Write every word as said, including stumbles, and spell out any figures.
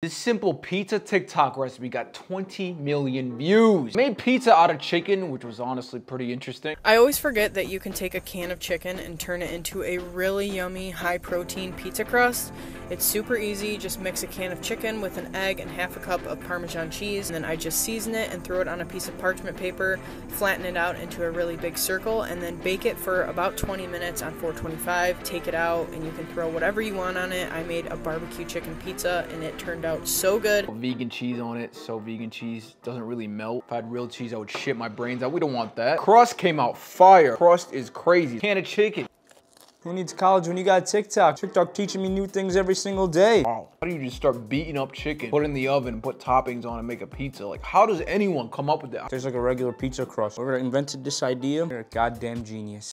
This simple pizza TikTok recipe got twenty million views. Made pizza out of chicken, which was honestly pretty interesting. I always forget that you can take a can of chicken and turn it into a really yummy high protein pizza crust. It's super easy. Just mix a can of chicken with an egg and half a cup of Parmesan cheese, and then I just season it and throw it on a piece of parchment paper, flatten it out into a really big circle, and then bake it for about twenty minutes on four twenty-five. Take it out and you can throw whatever you want on it. I made a barbecue chicken pizza and it turned out out so good. Vegan cheese on it, so vegan cheese doesn't really melt. If I had real cheese, I would shit my brains out. We don't want that. Crust came out fire. Crust is crazy. Can of chicken. Who needs college when you got TikTok? TikTok teaching me new things every single day. Wow. How do you just start beating up chicken, put it in the oven, put toppings on and make a pizza? Like, how does anyone come up with that? There's like a regular pizza crust. Whoever invented this idea, you're a goddamn genius.